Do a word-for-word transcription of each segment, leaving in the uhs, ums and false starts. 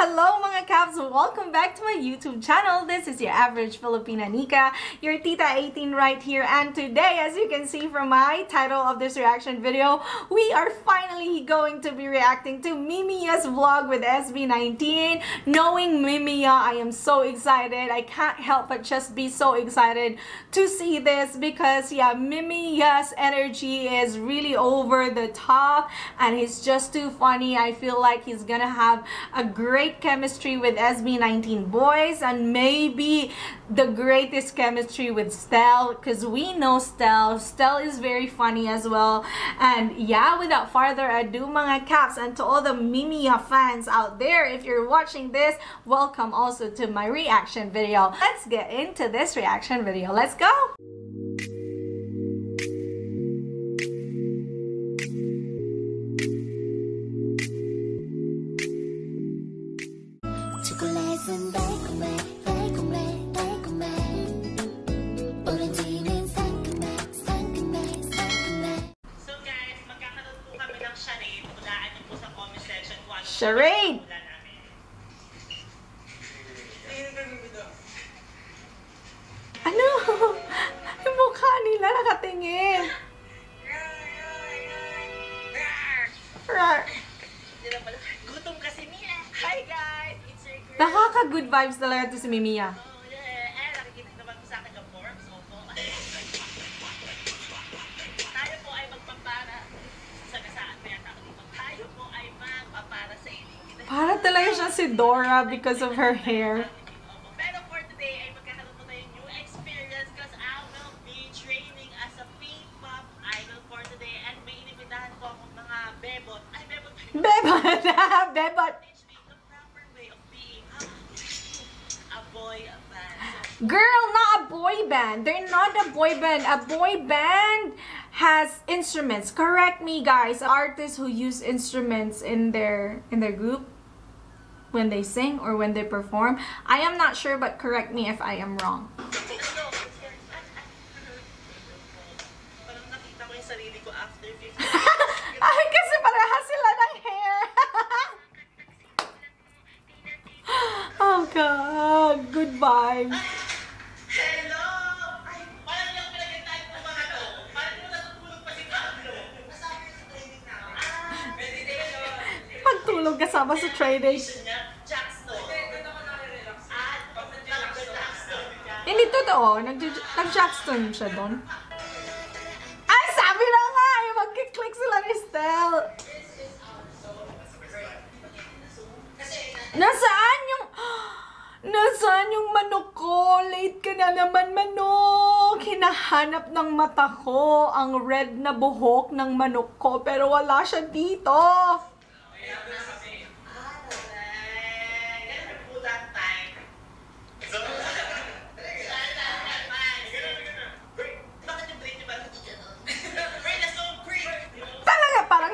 Hello mga Caps! Welcome back to my YouTube channel. This is your average Filipina Nika, your Tita eighteen right here, and today, as you can see from my title of this reaction video, we are finally going to be reacting to Mimiyuuh's vlog with S B nineteen. Knowing Mimiyuuh, I am so excited. I can't help but just be so excited to see this because yeah, Mimiyuuh's energy is really over the top and he's just too funny. I feel like he's gonna have a great chemistry with S B nineteen boys and maybe the greatest chemistry with Stel, because we know Stel. Stel is very funny as well. And yeah, without further ado mga Caps, and to all the Mimiyuuh fans out there, if you're watching this, welcome also to my reaction video. Let's get into this reaction video. Let's go! Charade! Ano? Yung mukha nila nakatingin. Gutom kasi nila. Hi guys! It's your girl. Nakaka-good vibes talaga to si Mimiyuuh. Para talaga siya si Dora because of her hair. Pero for today ay magkakaroon po tayo ng new experience because I will be training as a P-pop idol for today, and may inimitahan po akong mga Bebot. Ay, Bebot! Bebot! Bebot! Teach me the proper way of being a boy band. Girl, not a boy band. They're not a boy band. A boy band has instruments. Correct me guys. Artists who use instruments in their in their group, when they sing or when they perform. I am not sure, but correct me if I am wrong. Ay, kasi parehas sila ng hair. Oh God, good vibes. Pagtulog kasama sa training. Hindi totoo, nag-Jackson siya doon. Ay, sabi na nga! Mag-click sila ni Stel! Nasaan yung... Nasaan yung manok ko? Late ka na naman, manok! Hinahanap ng mata ko ang red na buhok ng manok ko, pero wala siya dito!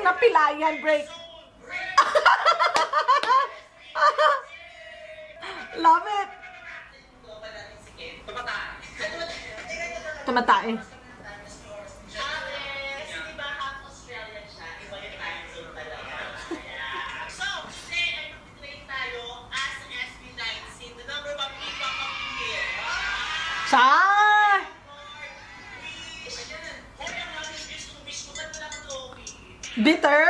Napilayan break. Love it. Tumatain. Sa bitter?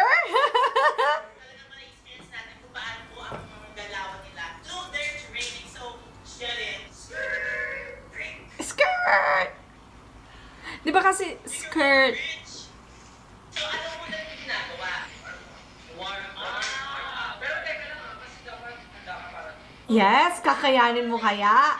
Skirt! Di ba kasi skirt? Yes, kakayanin mo kaya?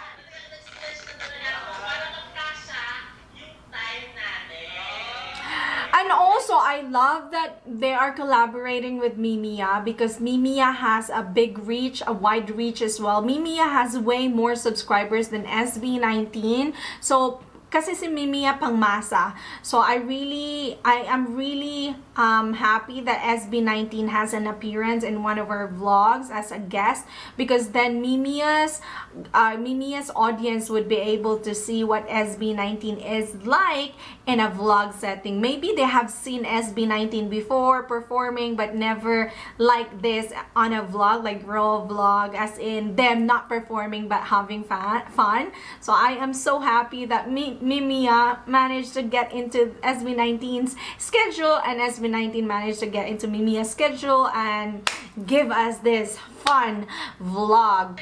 Also, I love that they are collaborating with Mimiyuuh because Mimiyuuh has a big reach, a wide reach as well. Mimiyuuh has way more subscribers than S B nineteen. So, kasi si Mimiyuuh pangmasa. So, I really, I am really um, happy that S B nineteen has an appearance in one of our vlogs as a guest, because then Mimiyuuh's uh, Mimiyuuh's audience would be able to see what S B nineteen is like in a vlog setting. Maybe they have seen S B nineteen before performing, but never like this on a vlog, like raw vlog, as in them not performing but having fun. So I am so happy that Mimiyuuh managed to get into S B nineteen's schedule and S B nineteen managed to get into Mimiyuuh's schedule and give us this fun vlog.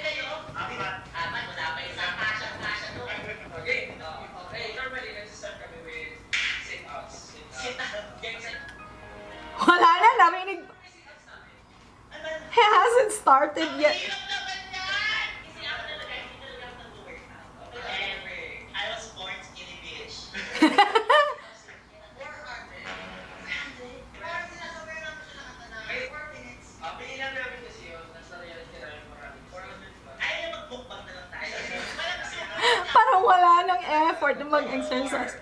Wala na, narinig. It hasn't started yet. Parang wala nang effort na mag-exercise.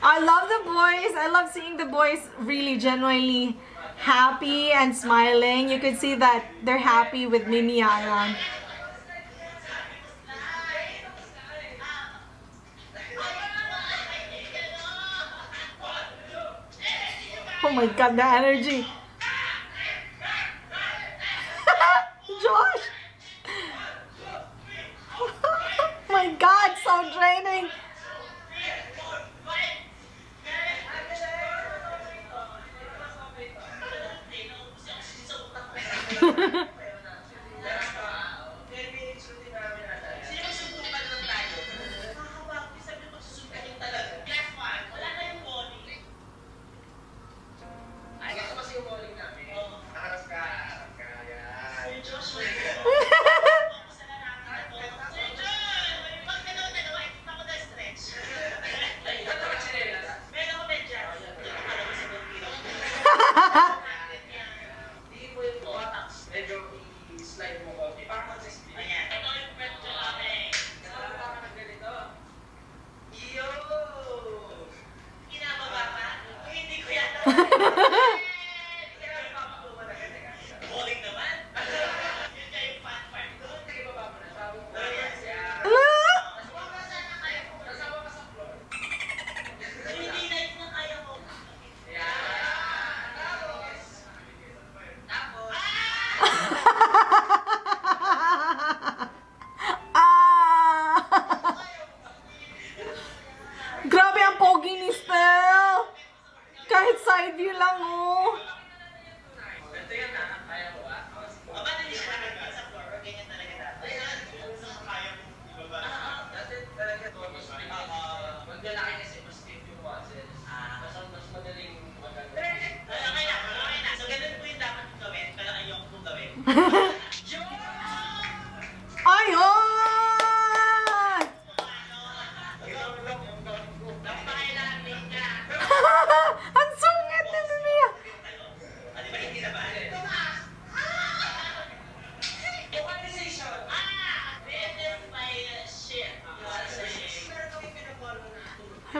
I love the boys. I love seeing the boys really genuinely happy and smiling. You could see that they're happy with Mimiyuuh around. Oh my god, the energy. Josh! Oh my god, so draining.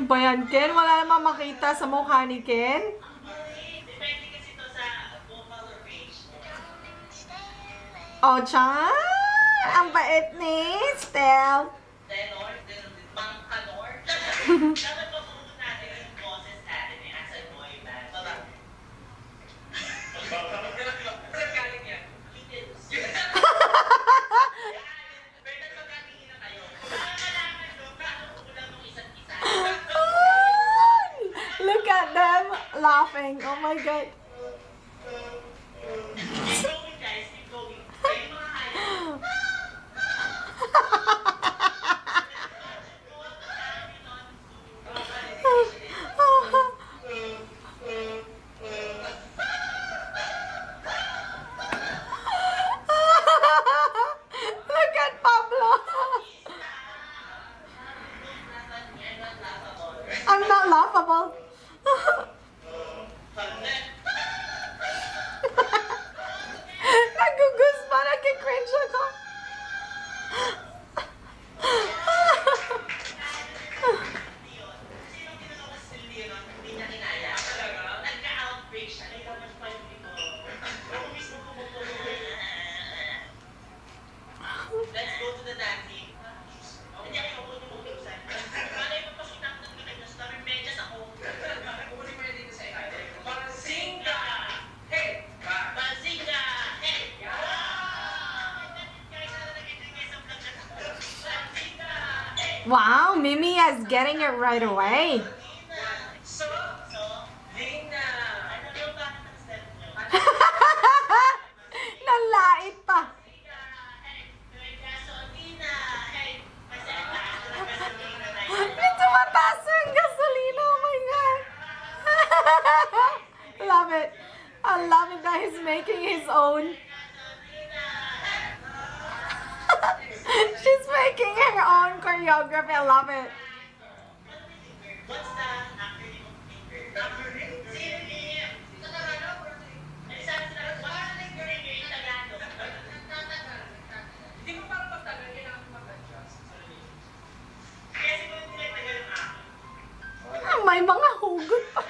Bayan Ken, wala namang makita sa mukha ni Ken. Depende kasi to sa vocal range. Oh, chan! ang bait ni Stel. Look at them laughing. Oh my god. Laughable. Nagugus pa, nagkikringe ako. Let's go to the dancing. Wow, Mimi is getting it right away. Nalait pa. May tumataas yung gasolina. Oh my god. Love it. I love it that he's making his own. She's making her own choreography. I love it. What's that? Ah, may mga hugot pa.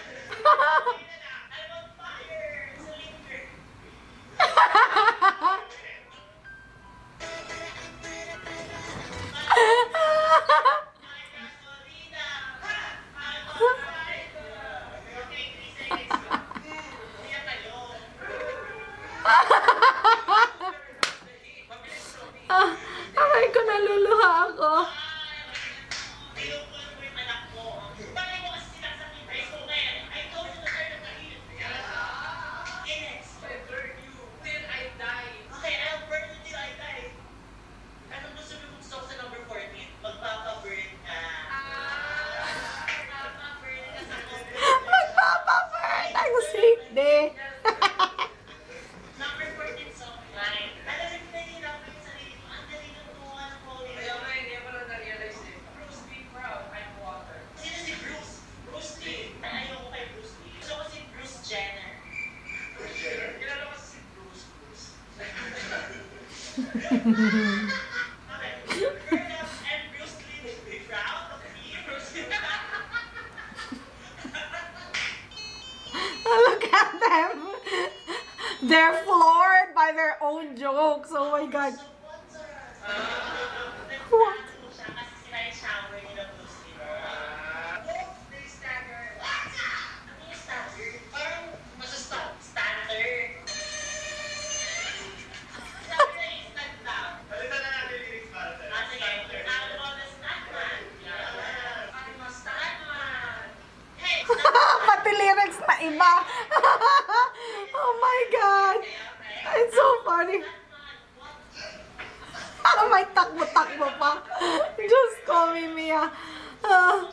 Look at them. They're floored by their own jokes. Oh my god. What? Oh my god, it's so funny. May takbo-takbo pa. Just call me Mia. Uh,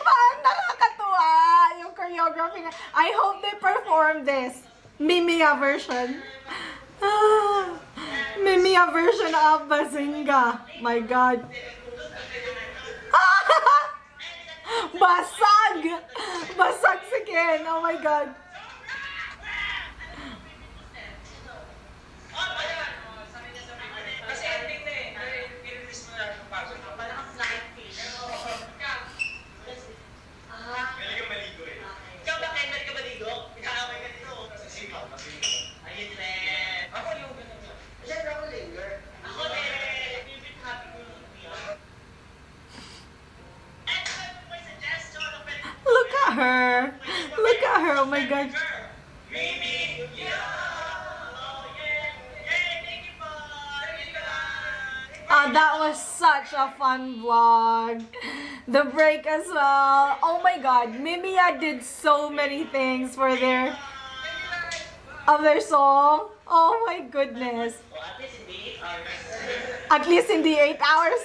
Parang nakakatuwa yung choreography na. I hope they perform this. Mimiyuuh version. Ah, Mimiyuuh version of Bazinga. My God. Ah, basag! Basag si Ken. Oh my God. Her. Look at her, oh my God. Oh, that was such a fun vlog. The break as well. Oh my God, Mimiyuuh did so many things for their of their song. Oh my goodness. At least in the eight hours.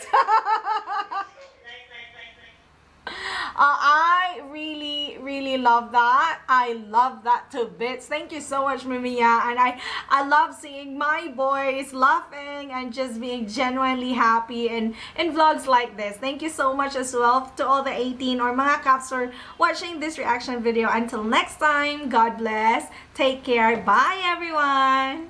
Uh, I really, really love that. I love that to bits. Thank you so much, Mimiyuuh. And I, I love seeing my boys laughing and just being genuinely happy in, in vlogs like this. Thank you so much as well to all the eighteen or mga kaps for watching this reaction video. Until next time, God bless. Take care. Bye, everyone.